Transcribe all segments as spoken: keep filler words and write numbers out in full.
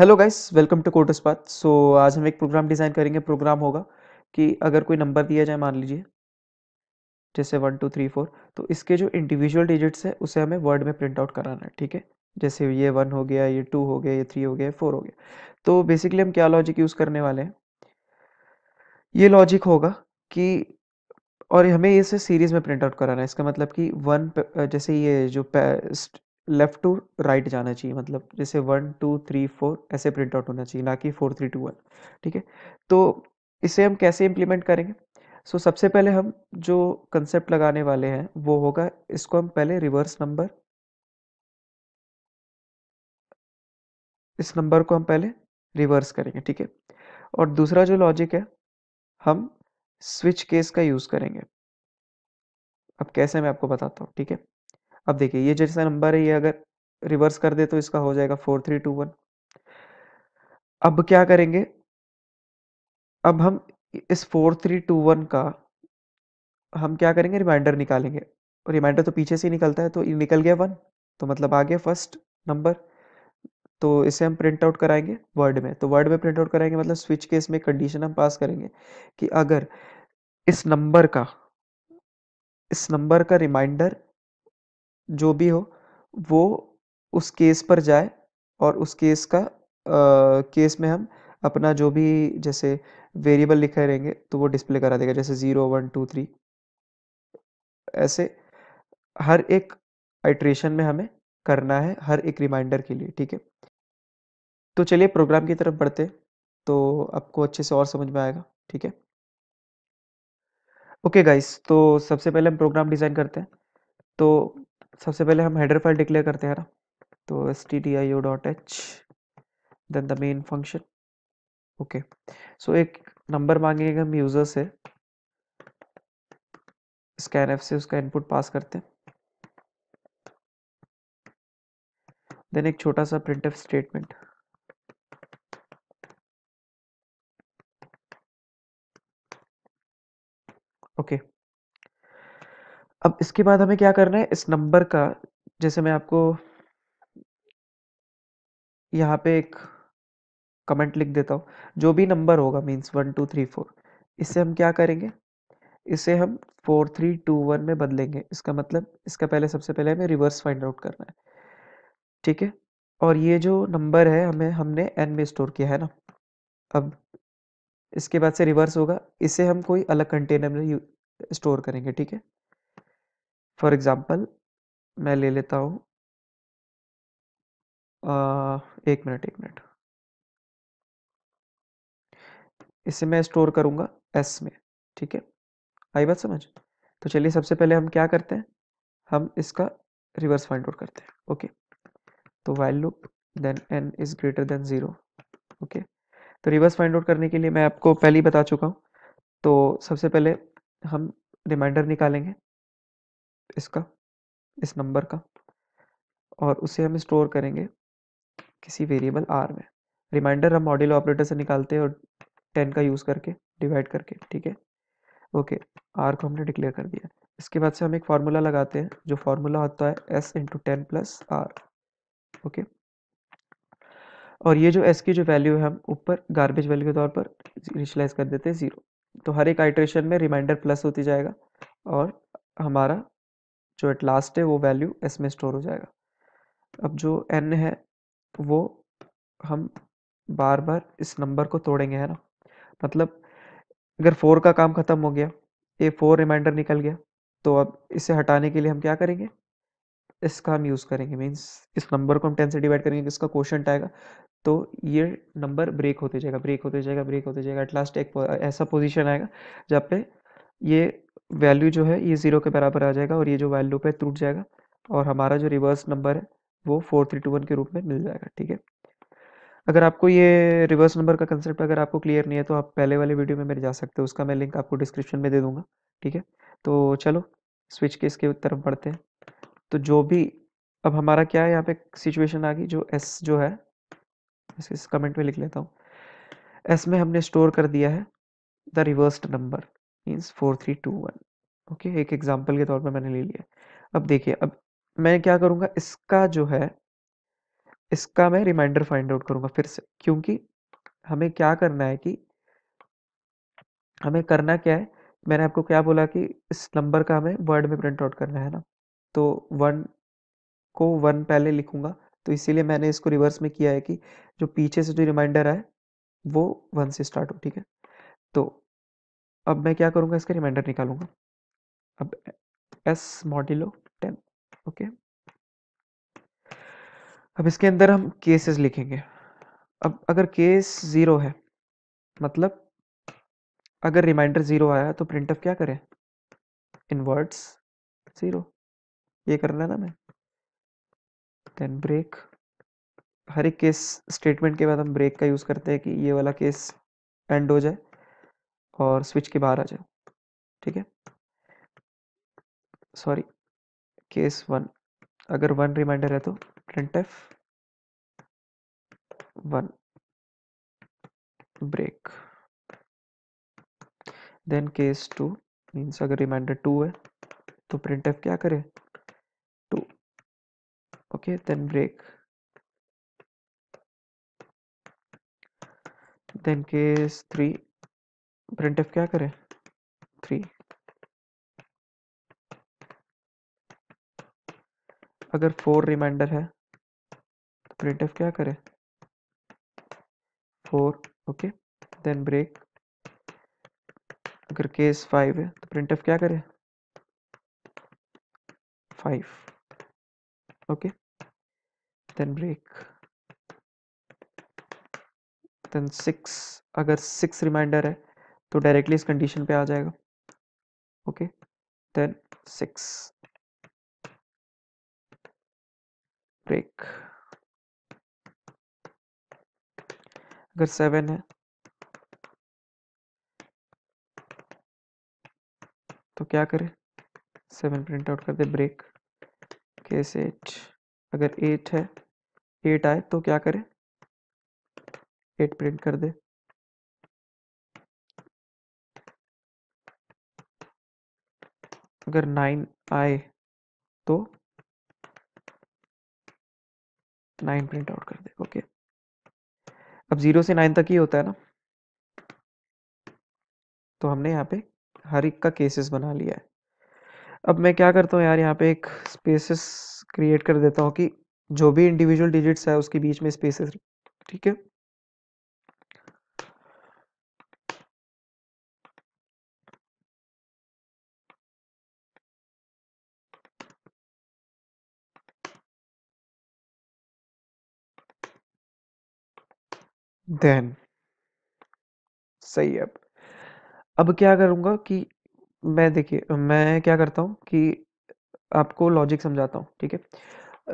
Hello guys, welcome to कोडस्पॉट। So आज हम एक प्रोग्राम डिज़ाइन करेंगे। प्रोग्राम होगा कि अगर कोई नंबर दिया जाए, मान लीजिए जैसे वन टू थ्री फोर, तो इसके जो इंडिविजुअल डिजिट्स है उसे हमें वर्ड में प्रिंट आउट कराना है। ठीक है, जैसे ये वन हो गया, ये टू हो गया, ये थ्री हो गया, फोर हो गया। तो बेसिकली हम क्या लॉजिक यूज़ करने वाले हैं, ये लॉजिक होगा कि, और हमें इसे सीरीज़ में प्रिंट आउट कराना है। इसका मतलब कि वन, जैसे ये जो लेफ़्ट टू राइट जाना चाहिए, मतलब जैसे वन टू थ्री फोर ऐसे प्रिंट आउट होना चाहिए, ना कि फोर थ्री टू वन। ठीक है, तो इसे हम कैसे इम्प्लीमेंट करेंगे। सो so, सबसे पहले हम जो कंसेप्ट लगाने वाले हैं वो होगा, इसको हम पहले रिवर्स नंबर, इस नंबर को हम पहले रिवर्स करेंगे। ठीक है, और दूसरा जो लॉजिक है हम स्विच केस का यूज़ करेंगे। अब कैसे मैं आपको बताता हूँ। ठीक है, अब देखिए ये जैसा नंबर है, ये अगर रिवर्स कर दे तो इसका हो जाएगा फोर थ्री टू वन। अब क्या करेंगे, अब हम इस फोर थ्री टू वन का हम क्या करेंगे, रिमाइंडर निकालेंगे। और रिमाइंडर तो पीछे से ही निकलता है, तो ये निकल गया वन, तो मतलब आ गया फर्स्ट नंबर। तो इसे हम प्रिंट आउट कराएंगे वर्ड में। तो वर्ड में प्रिंट आउट कराएंगे मतलब स्विच केस में कंडीशन हम पास करेंगे कि अगर इस नंबर का इस नंबर का रिमाइंडर जो भी हो वो उस केस पर जाए, और उस केस का आ, केस में हम अपना जो भी जैसे वेरिएबल लिखे रहेंगे तो वो डिस्प्ले करा देगा। जैसे ज़ीरो वन टू थ्री, ऐसे हर एक आइट्रेशन में हमें करना है, हर एक रिमाइंडर के लिए। ठीक है, तो चलिए प्रोग्राम की तरफ बढ़ते हैं, तो आपको अच्छे से और समझ में आएगा। ठीक है, ओके गाइस, तो सबसे पहले हम प्रोग्राम डिज़ाइन करते हैं। तो सबसे पहले हम हेडर फाइल डिक्लेयर करते हैं ना, तो S T D I O dot H, then the main function. Okay, so एक नंबर मांगेंगे हम यूज़र से, स्कैन एफ से उसका इनपुट पास करते हैं। देन एक छोटा सा प्रिंट एफ स्टेटमेंट। ओके, अब इसके बाद हमें क्या करना है, इस नंबर का, जैसे मैं आपको यहाँ पे एक कमेंट लिख देता हूँ, जो भी नंबर होगा means one two three four, इससे हम क्या करेंगे, इसे हम फोर थ्री टू वन में बदलेंगे। इसका मतलब इसका पहले सबसे पहले हमें रिवर्स फाइंड आउट करना है। ठीक है, और ये जो नंबर है हमें हमने एन में स्टोर किया है ना। अब इसके बाद से रिवर्स होगा, इसे हम कोई अलग कंटेनर में स्टोर करेंगे। ठीक है, फॉर एग्ज़ाम्पल मैं ले लेता हूँ, एक मिनट एक मिनट इसे मैं स्टोर करूँगा एस में। ठीक है, आई बात समझ। तो चलिए सबसे पहले हम क्या करते हैं, हम इसका रिवर्स फाइंड आउट करते हैं। ओके, तो while loop, then N is greater than zero. Okay, तो रिवर्स फाइंड आउट करने के लिए मैं आपको पहले ही बता चुका हूँ। तो सबसे पहले हम रिमाइंडर निकालेंगे इसका, इस नंबर का, और उसे हम स्टोर करेंगे किसी वेरिएबल आर में। रिमाइंडर हम मॉड्यूलो ऑपरेटर से निकालते हैं, और टेन का यूज़ करके डिवाइड करके। ठीक है, ओके, आर को हमने डिक्लेयर कर दिया। इसके बाद से हम एक फार्मूला लगाते हैं, जो फार्मूला होता है S into ten plus R. Okay, और ये जो एस की जो वैल्यू है हम ऊपर गार्बेज वैल्यू के तौर पर इनिशियलाइज कर देते हैं ज़ीरो। तो हर एक आइटरेशन में रिमाइंडर प्लस होती जाएगा, और हमारा जो एट लास्ट है वो वैल्यू एस में स्टोर हो जाएगा। अब जो एन है वो हम बार बार इस नंबर को तोड़ेंगे, है ना। मतलब अगर फोर का काम खत्म हो गया, ये फोर रिमाइंडर निकल गया, तो अब इसे हटाने के लिए हम क्या करेंगे, इसका हम यूज़ करेंगे, मीन्स इस नंबर को हम टेन से डिवाइड करेंगे, इसका क्वोशंट आएगा, तो ये नंबर ब्रेक होते जाएगा ब्रेक होते जाएगा ब्रेक होते जाएगा एट लास्ट एक ऐसा पोजिशन आएगा जहाँ पे ये वैल्यू जो है ये ज़ीरो के बराबर आ जाएगा, और ये जो वैल्यू पे टूट जाएगा, और हमारा जो रिवर्स नंबर है वो फोर थ्री टू वन के रूप में मिल जाएगा। ठीक है, अगर आपको ये रिवर्स नंबर का कंसेप्ट अगर आपको क्लियर नहीं है तो आप पहले वाले वीडियो में मेरे जा सकते हो, उसका मैं लिंक आपको डिस्क्रिप्शन में दे दूँगा। ठीक है, तो चलो स्विच केस के तरफ बढ़ते हैं। तो जो भी अब हमारा क्या है, यहाँ पे सिचुएशन आ गई, जो एस जो है इस कमेंट में लिख लेता हूँ, एस में हमने स्टोर कर दिया है the reversed number means four three two one. Okay, एक एग्जाम्पल के तौर पर मैंने ले लिया। अब देखिए, अब मैं क्या करूँगा, इसका जो है इसका मैं रिमाइंडर फाइंड आउट करूंगा फिर से, क्योंकि हमें क्या करना है कि हमें करना क्या है, मैंने आपको क्या बोला कि इस नंबर का हमें वर्ड में प्रिंट आउट करना है ना, तो वन को वन पहले लिखूंगा, तो इसीलिए मैंने इसको रिवर्स में किया है कि जो पीछे से जो रिमाइंडर है वो वन से स्टार्ट हो, ठीक है। तो अब मैं क्या करूँगा, इसका रिमाइंडर निकालूंगा। अब एस मॉड्यूलो टेन, ओके। अब इसके अंदर हम केसेस लिखेंगे। अब अगर केस ज़ीरो है, मतलब अगर रिमाइंडर ज़ीरो आया तो प्रिंट ऑफ क्या करें, इनवर्ट्स ज़ीरो, ये करना ना मैं, देन ब्रेक। हर एक केस स्टेटमेंट के बाद हम ब्रेक का यूज़ करते हैं कि ये वाला केस एंड हो जाए और स्विच के बाहर आ जाए, ठीक है। सॉरी, केस वन, अगर वन रिमाइंडर है तो printf one break. Then case two means अगर रिमाइंडर टू है तो printf क्या करे, two, okay, then break. Then case three, printf क्या करे, थ्री। अगर फोर रिमाइंडर है तो प्रिंटफ क्या करे, फोर, ओके, देन ब्रेक। अगर केस फाइव है तो प्रिंटफ क्या करे, five, okay, then break. Then six, अगर सिक्स रिमाइंडर है तो डायरेक्टली इस कंडीशन पे आ जाएगा, ओके, देन सिक्स ब्रेक। अगर सेवन है तो क्या करें, सेवन प्रिंट आउट कर दे, ब्रेक। केस एट, अगर एट है, एट आए तो क्या करें, एट प्रिंट कर दे। अगर नाइन आए तो नाइन प्रिंट आउट कर दे, ओके। अब जीरो से नाइन तक ही होता है ना, तो हमने यहाँ पे हर एक का केसेस बना लिया है। अब मैं क्या करता हूँ यार, यहाँ पे एक स्पेसेस क्रिएट कर देता हूँ कि जो भी इंडिविजुअल डिजिट्स है उसके बीच में स्पेसेस, ठीक है। देन सही है। अब अब क्या करूँगा कि मैं, देखिए मैं क्या करता हूँ कि आपको लॉजिक समझाता हूँ, ठीक है।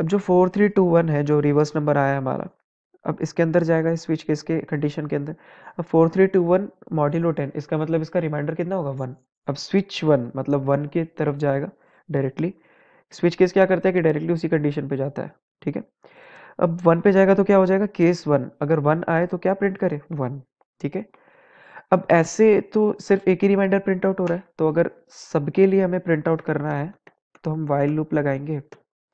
अब जो फोर थ्री टू वन है, जो रिवर्स नंबर आया हमारा, अब इसके अंदर जाएगा इस स्विच केस के कंडीशन के अंदर। अब four three two one modulo ten, इसका मतलब इसका रिमाइंडर कितना होगा, वन। अब स्विच वन मतलब वन की तरफ जाएगा डायरेक्टली। स्विच केस क्या करता है कि डायरेक्टली उसी कंडीशन पे जाता है, ठीक है। अब वन पे जाएगा तो क्या हो जाएगा, केस वन। अगर वन आए तो क्या प्रिंट करे, वन, ठीक है। अब ऐसे तो सिर्फ एक ही रिमाइंडर प्रिंट आउट हो रहा है, तो अगर सबके लिए हमें प्रिंट आउट करना है तो हम वाइल लूप लगाएंगे,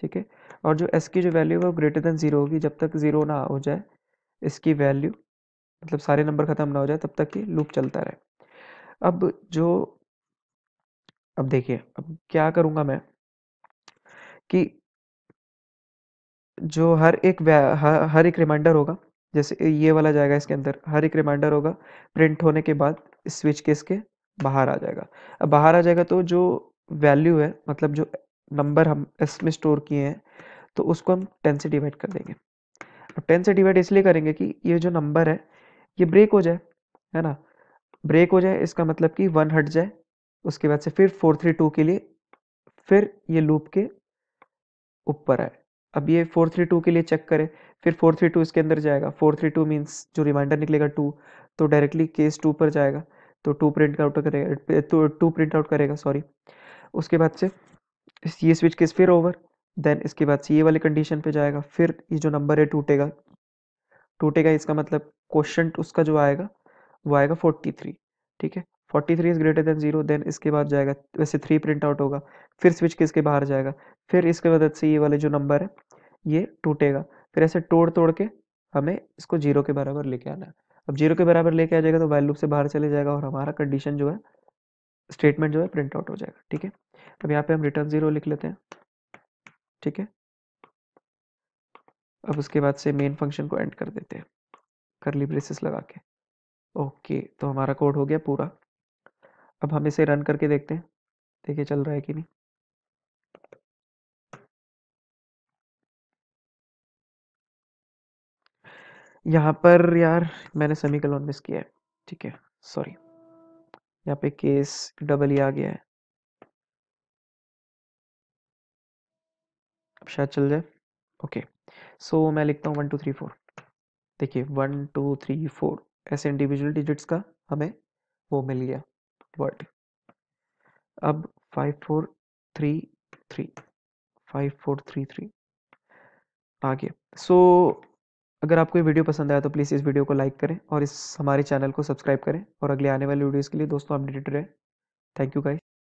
ठीक है। और जो एस की जो वैल्यू है वो ग्रेटर देन जीरो होगी, जब तक जीरो ना हो जाए इसकी वैल्यू, मतलब सारे नंबर खत्म ना हो जाए तब तक ये लूप चलता रहे। अब जो, अब देखिए अब क्या करूँगा मैं कि जो हर एक हर, हर एक रिमाइंडर होगा, जैसे ये वाला जाएगा इसके अंदर, हर एक रिमाइंडर होगा प्रिंट होने के बाद स्विच केस के बाहर आ जाएगा। अब बाहर आ जाएगा तो जो वैल्यू है, मतलब जो नंबर हम एस में स्टोर किए हैं, तो उसको हम टेन से डिवाइड कर देंगे। अब टेन से डिवाइड इसलिए करेंगे कि ये जो नंबर है ये ब्रेक हो जाए, है ना। ब्रेक हो जाए इसका मतलब कि वन हट जाए, उसके बाद से फिर फोर थ्री टू के लिए फिर ये लूप के ऊपर आए। अब ये फोर थ्री टू के लिए चेक करें, फिर फोर थ्री टू इसके अंदर जाएगा। फोर थ्री टू मीन्स जो रिमाइंडर निकलेगा टू, तो डायरेक्टली केस टू पर जाएगा, तो टू प्रिंट आउट करेगा, तो टू प्रिंट आउट करेगा, सॉरी। उसके बाद से ये स्विच केस फिर ओवर, देन इसके बाद से ये वाले कंडीशन पे जाएगा, फिर ये जो नंबर है टूटेगा। टूटेगा इसका मतलब क्वोशंट उसका जो आएगा वो आएगा फोर्टी थ्री, ठीक है। Forty three is greater than zero, then इसके बाद जाएगा, वैसे थ्री प्रिंट आउट होगा, फिर स्विच केस के बाहर जाएगा, फिर इसके मदद से ये वाले जो नंबर है ये टूटेगा, फिर ऐसे तोड़ तोड़ के हमें इसको जीरो के बराबर लेके आना है। अब जीरो के बराबर लेके आ जाएगा तो व्हाइल लूप से बाहर चले जाएगा और हमारा कंडीशन जो है, स्टेटमेंट जो है प्रिंट आउट हो जाएगा। ठीक है, अब यहाँ पे हम रिटर्न जीरो लिख लेते हैं। ठीक है, अब उसके बाद से मेन फंक्शन को एंड कर देते हैं करली ब्रेसेस लगा के। ओके, तो हमारा कोड हो गया पूरा। अब हम इसे रन करके देखते हैं, देखिए चल रहा है कि नहीं। यहाँ पर यार मैंने सेमीकोलन मिस किया है, ठीक है, सॉरी। यहाँ पे केस डबल ही आ गया है, अब शायद चल जाए। ओके, सो मैं लिखता हूँ वन टू थ्री फोर। देखिए वन टू थ्री फोर ऐसे इंडिविजुअल डिजिट्स का हमें वो मिल गया वर्ड। अब five four three three five four three three. आगे सो अगर आपको ये वीडियो पसंद आया तो प्लीज़ इस वीडियो को लाइक करें और इस हमारे चैनल को सब्सक्राइब करें, और अगले आने वाले वीडियोस के लिए दोस्तों अपडेटेड रहें। Thank you guys.